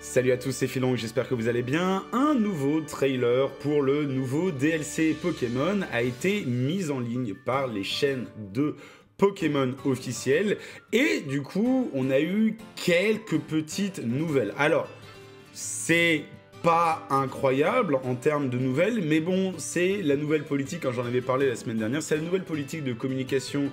Salut à tous, c'est Philong, j'espère que vous allez bien. Un nouveau trailer pour le nouveau DLC Pokémon a été mis en ligne par les chaînes de Pokémon officielles et du coup on a eu quelques petites nouvelles. Alors c'est pas incroyable en termes de nouvelles, mais bon, c'est la nouvelle politique, quand j'en avais parlé la semaine dernière, c'est la nouvelle politique de communication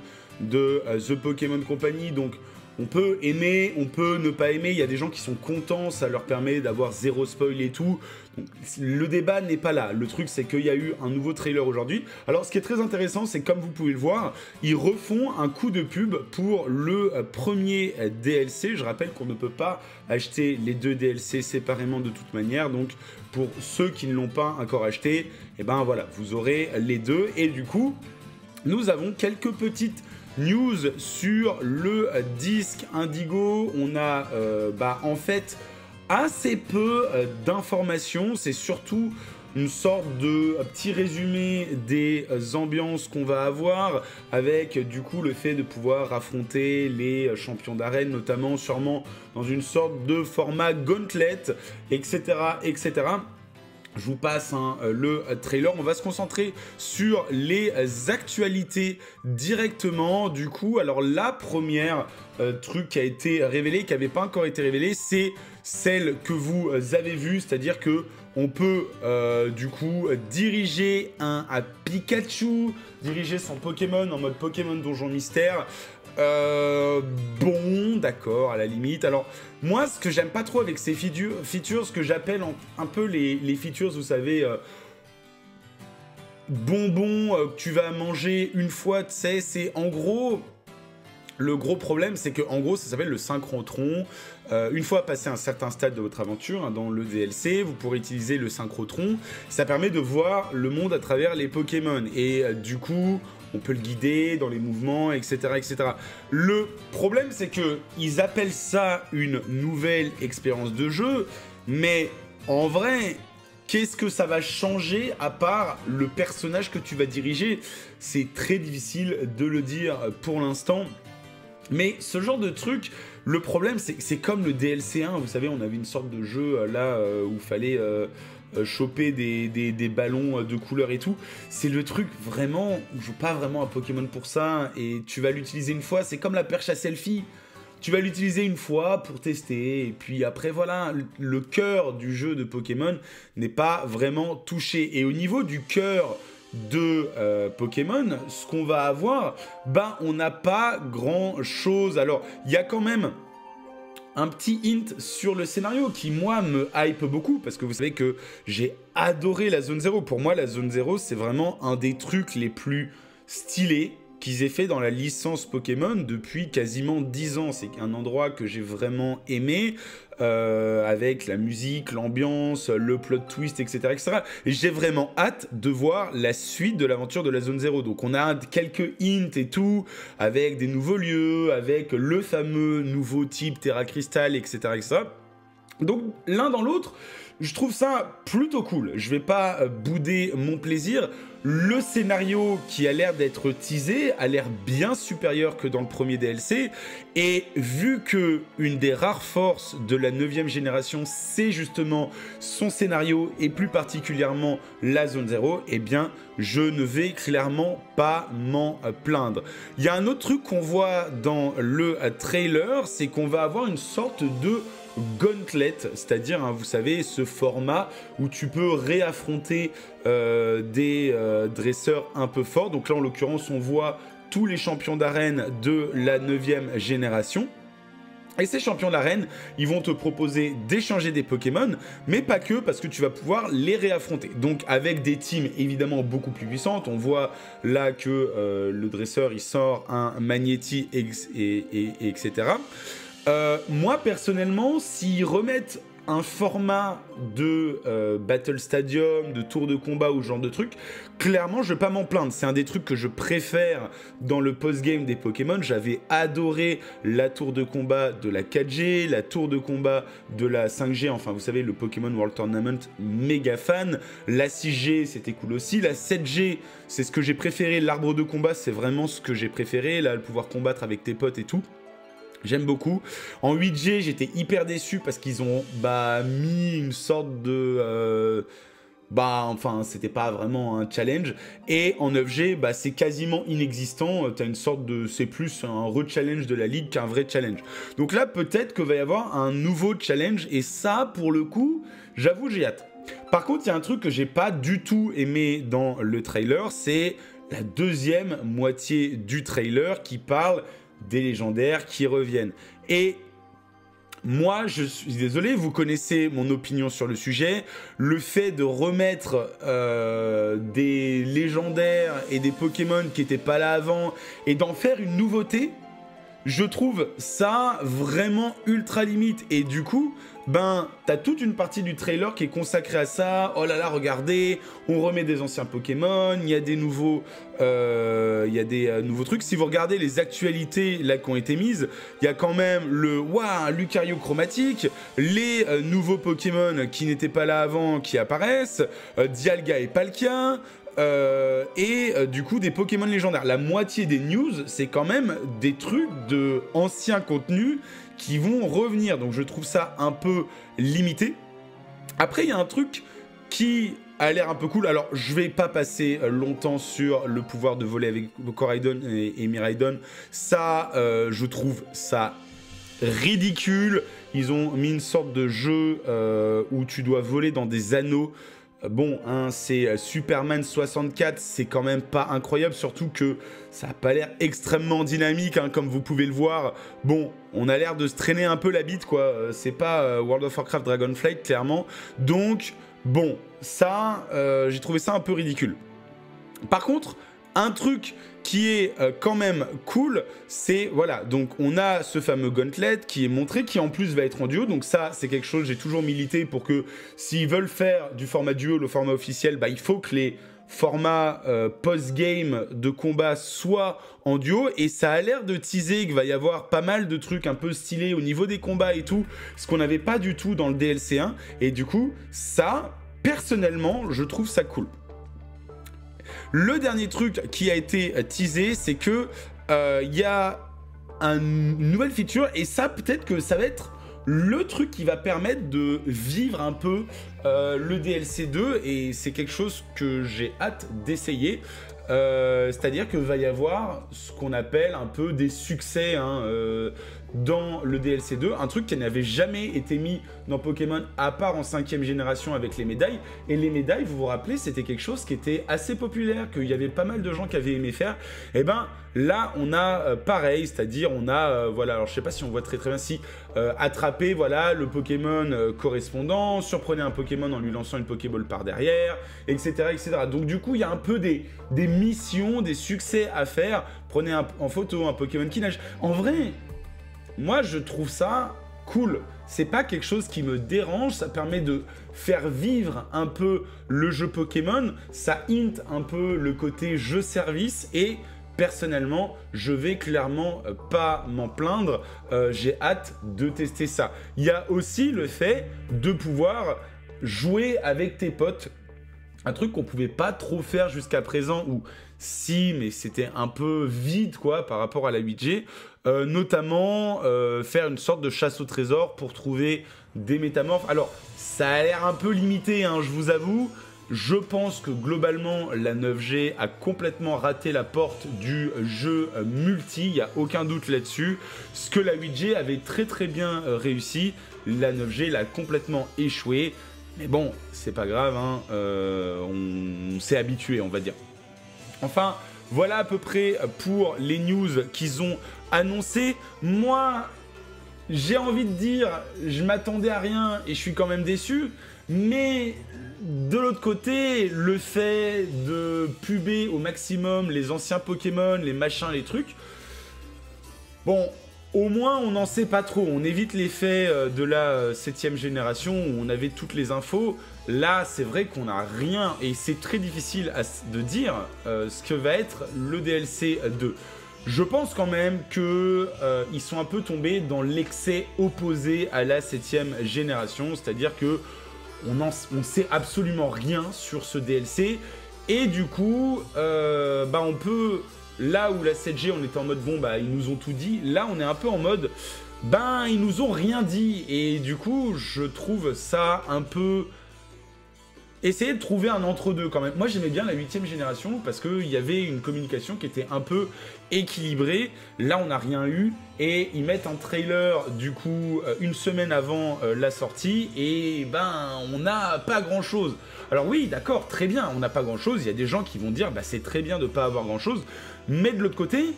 de The Pokémon Company, donc on peut aimer, on peut ne pas aimer, il y a des gens qui sont contents, ça leur permet d'avoir zéro spoil et tout. Donc, le débat n'est pas là, le truc c'est qu'il y a eu un nouveau trailer aujourd'hui. Alors ce qui est très intéressant, c'est comme vous pouvez le voir, ils refont un coup de pub pour le premier DLC. Je rappelle qu'on ne peut pas acheter les deux DLC séparément de toute manière, donc pour ceux qui ne l'ont pas encore acheté, et ben voilà, vous aurez les deux. Et du coup, nous avons quelques petites news sur le disque Indigo. On a en fait assez peu d'informations, c'est surtout une sorte de petit résumé des ambiances qu'on va avoir, avec du coup le fait de pouvoir affronter les champions d'arène, notamment sûrement dans une sorte de format gauntlet, etc. etc. Je vous passe le trailer, on va se concentrer sur les actualités directement du coup. Alors la première truc qui a été révélé, qui n'avait pas encore été révélé, c'est celle que vous avez vue, c'est-à-dire que on peut du coup diriger un Pikachu, diriger son Pokémon en mode Pokémon Donjon Mystère. Bon, d'accord, à la limite. Alors, moi, ce que j'aime pas trop avec ces features, ce que j'appelle un peu les features, vous savez, bonbons que tu vas manger une fois, tu sais, c'est en gros... Le gros problème, c'est que en gros, ça s'appelle le synchrotron. Une fois passé un certain stade de votre aventure, dans le DLC, vous pourrez utiliser le synchrotron. Ça permet de voir le monde à travers les Pokémon. Et du coup, on peut le guider dans les mouvements, etc. etc. Le problème, c'est que ils appellent ça une nouvelle expérience de jeu. Mais en vrai... Qu'est-ce que ça va changer à part le personnage que tu vas diriger? C'est très difficile de le dire pour l'instant. Mais ce genre de truc, le problème, c'est que c'est comme le DLC1. Vous savez, on avait une sorte de jeu là où il fallait choper des ballons de couleur et tout. C'est le truc vraiment, on joue pas vraiment à Pokémon pour ça. Et tu vas l'utiliser une fois, c'est comme la perche à selfie. Tu vas l'utiliser une fois pour tester, et puis après voilà, le cœur du jeu de Pokémon n'est pas vraiment touché. Et au niveau du cœur de Pokémon, ce qu'on va avoir, on n'a pas grand chose. Alors, il y a quand même un petit hint sur le scénario qui, moi, me hype beaucoup, parce que vous savez que j'ai adoré la Zone 0. Pour moi, la Zone 0, c'est vraiment un des trucs les plus stylés qu'ils aient fait dans la licence Pokémon depuis quasiment 10 ans. C'est un endroit que j'ai vraiment aimé, avec la musique, l'ambiance, le plot twist, etc. etc. Et j'ai vraiment hâte de voir la suite de l'aventure de la Zone 0. Donc on a quelques hints et tout, avec des nouveaux lieux, avec le fameux nouveau type Terra Crystal, etc. etc. Donc l'un dans l'autre, je trouve ça plutôt cool. Je vais pas bouder mon plaisir. Le scénario qui a l'air d'être teasé a l'air bien supérieur que dans le premier DLC. Et vu que une des rares forces de la 9e génération, c'est justement son scénario et plus particulièrement la Zone 0, eh bien, je ne vais clairement pas m'en plaindre. Il y a un autre truc qu'on voit dans le trailer, c'est qu'on va avoir une sorte de gauntlet, c'est-à-dire, vous savez, ce format où tu peux réaffronter des dresseurs un peu forts. Donc là, en l'occurrence, on voit tous les champions d'arène de la 9e génération. Et ces champions d'arène, ils vont te proposer d'échanger des Pokémon, mais pas que, parce que tu vas pouvoir les réaffronter. Donc avec des teams évidemment beaucoup plus puissantes. On voit là que le dresseur, il sort un Magnéti, etc. Moi, personnellement, s'ils remettent un format de Battle Stadium, de tour de combat ou ce genre de truc, clairement, je ne vais pas m'en plaindre. C'est un des trucs que je préfère dans le post-game des Pokémon. J'avais adoré la tour de combat de la 4G, la tour de combat de la 5G, enfin, vous savez, le Pokémon World Tournament, méga fan. La 6G, c'était cool aussi. La 7G, c'est ce que j'ai préféré. L'arbre de combat, c'est vraiment ce que j'ai préféré. Là, pouvoir combattre avec tes potes et tout. J'aime beaucoup. En 8G, j'étais hyper déçu parce qu'ils ont mis une sorte de... c'était pas vraiment un challenge. Et en 9G, c'est quasiment inexistant. T'as une sorte de... C'est plus un re-challenge de la ligue qu'un vrai challenge. Donc là, peut-être que va y avoir un nouveau challenge. Et ça, pour le coup, j'avoue, j'ai hâte. Par contre, il y a un truc que j'ai pas du tout aimé dans le trailer. C'est la deuxième moitié du trailer qui parle des légendaires qui reviennent. Et moi, je suis désolé, vous connaissez mon opinion sur le sujet. Le fait de remettre des légendaires et des Pokémon qui n'étaient pas là avant et d'en faire une nouveauté, je trouve ça vraiment ultra limite. Et du coup, t'as toute une partie du trailer qui est consacrée à ça. Oh là là, regardez, on remet des anciens Pokémon, il y a des nouveaux... nouveaux trucs. Si vous regardez les actualités là qui ont été mises, il y a quand même le Lucario Chromatique, les nouveaux Pokémon qui n'étaient pas là avant qui apparaissent, Dialga et Palkia, du coup des Pokémon légendaires. La moitié des news, c'est quand même des trucs de anciens contenus qui vont revenir, donc je trouve ça un peu limité. Après, il y a un truc qui a l'air un peu cool. Alors, je vais pas passer longtemps sur le pouvoir de voler avec Coraidon et Miraidon. Ça, je trouve ça ridicule. Ils ont mis une sorte de jeu où tu dois voler dans des anneaux. Bon, hein, c'est Superman 64, c'est quand même pas incroyable, surtout que ça n'a pas l'air extrêmement dynamique, hein, comme vous pouvez le voir. Bon, on a l'air de se traîner un peu la bite, quoi. C'est pas World of Warcraft Dragonflight, clairement. Donc, bon, ça, j'ai trouvé ça un peu ridicule. Par contre, un truc qui est quand même cool, c'est, voilà, donc on a ce fameux gauntlet qui est montré, qui en plus va être en duo. Donc ça, c'est quelque chose, j'ai toujours milité pour que s'ils veulent faire du format duo, le format officiel, il faut que les formats post-game de combat soient en duo. Et ça a l'air de teaser qu'il va y avoir pas mal de trucs un peu stylés au niveau des combats et tout, ce qu'on n'avait pas du tout dans le DLC1. Et du coup, ça... Personnellement, je trouve ça cool. Le dernier truc qui a été teasé, c'est que y a une nouvelle feature, et ça, peut-être que ça va être le truc qui va permettre de vivre un peu le DLC 2, et c'est quelque chose que j'ai hâte d'essayer. C'est-à-dire que va y avoir ce qu'on appelle un peu des succès, hein, dans le DLC 2, un truc qui n'avait jamais été mis dans Pokémon à part en 5e génération avec les médailles. Et les médailles, vous vous rappelez, c'était quelque chose qui était assez populaire, qu'il y avait pas mal de gens qui avaient aimé faire. Et ben là, on a pareil, c'est-à-dire on a, voilà, alors je sais pas si on voit très bien, si attraper, voilà, le Pokémon correspondant, surprenez un Pokémon en lui lançant une Pokéball par derrière, etc., etc. Donc du coup, il y a un peu des missions, des succès à faire. Prenez en photo un Pokémon qui nage. En vrai, moi, je trouve ça cool. C'est pas quelque chose qui me dérange. Ça permet de faire vivre un peu le jeu Pokémon. Ça hint un peu le côté jeu-service. Et personnellement, je vais clairement pas m'en plaindre. J'ai hâte de tester ça. Il y a aussi le fait de pouvoir jouer avec tes potes. Un truc qu'on pouvait pas trop faire jusqu'à présent, ou si, mais c'était un peu vide, quoi, par rapport à la 8G. Notamment faire une sorte de chasse au trésor pour trouver des métamorphes. Alors, ça a l'air un peu limité, hein, je vous avoue. Je pense que globalement, la 9G a complètement raté la porte du jeu multi. Il n'y a aucun doute là-dessus. Ce que la 8G avait très bien réussi, la 9G l'a complètement échoué. Mais bon, c'est pas grave, hein, on s'est habitué, on va dire. Enfin, voilà à peu près pour les news qu'ils ont annoncées. Moi, j'ai envie de dire, je m'attendais à rien et je suis quand même déçu. Mais de l'autre côté, le fait de puber au maximum les anciens Pokémon, les machins, les trucs... Bon... Au moins, on n'en sait pas trop. On évite l'effet de la 7e génération où on avait toutes les infos. Là, c'est vrai qu'on n'a rien et c'est très difficile de dire ce que va être le DLC 2. Je pense quand même qu'ils sont un peu tombés dans l'excès opposé à la 7e génération. C'est-à-dire qu'on ne sait absolument rien sur ce DLC. Et du coup, on peut... Là où la 7G, on était en mode, bon, ils nous ont tout dit. Là, on est un peu en mode, ben ils nous ont rien dit. Et du coup, je trouve ça un peu... Essayez de trouver un entre-deux quand même. Moi, j'aimais bien la 8e génération parce qu'il y avait une communication qui était un peu équilibrée. Là, on n'a rien eu. Et ils mettent un trailer, du coup, une semaine avant la sortie. Et ben, on n'a pas grand-chose. Alors oui, d'accord, très bien, on n'a pas grand-chose. Il y a des gens qui vont dire, bah, c'est très bien de ne pas avoir grand-chose. Mais de l'autre côté...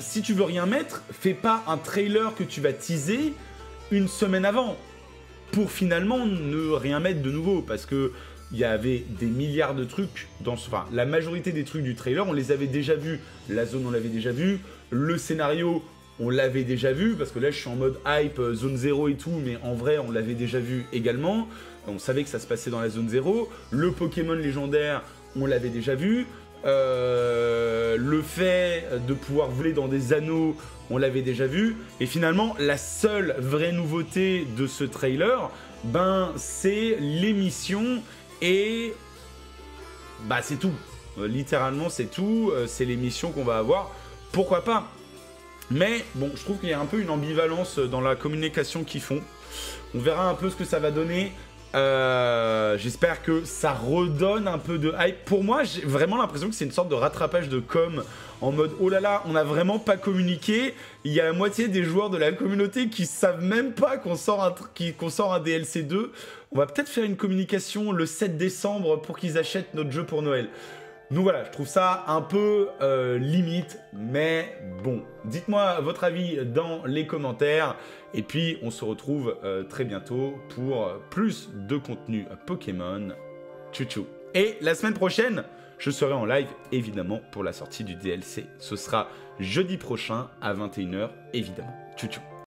si tu veux rien mettre, fais pas un trailer que tu vas teaser une semaine avant pour finalement ne rien mettre de nouveau, parce que il y avait des milliards de trucs dans ce... Enfin, la majorité des trucs du trailer, on les avait déjà vus. La zone, on l'avait déjà vu. Le scénario, on l'avait déjà vu, parce que là, je suis en mode hype, zone 0 et tout, mais en vrai, on l'avait déjà vu également. On savait que ça se passait dans la zone 0. Le Pokémon légendaire, on l'avait déjà vu. Le fait de pouvoir voler dans des anneaux, on l'avait déjà vu. Et finalement, la seule vraie nouveauté de ce trailer, ben, c'est l'émission et bah, c'est tout. Littéralement, c'est tout. C'est l'émission qu'on va avoir. Pourquoi pas? Mais bon, je trouve qu'il y a un peu une ambivalence dans la communication qu'ils font. On verra un peu ce que ça va donner. J'espère que ça redonne un peu de hype. Pour moi, j'ai vraiment l'impression que c'est une sorte de rattrapage de com en mode oh là là, on n'a vraiment pas communiqué. Il y a la moitié des joueurs de la communauté qui savent même pas qu'on sort, qu'on sort un DLC 2. On va peut-être faire une communication le 7 décembre pour qu'ils achètent notre jeu pour Noël. Donc voilà, je trouve ça un peu limite, mais bon. Dites-moi votre avis dans les commentaires. Et puis, on se retrouve très bientôt pour plus de contenu Pokémon. Tchou tchou. Et la semaine prochaine, je serai en live, évidemment, pour la sortie du DLC. Ce sera jeudi prochain à 21 h, évidemment. Tchou tchou.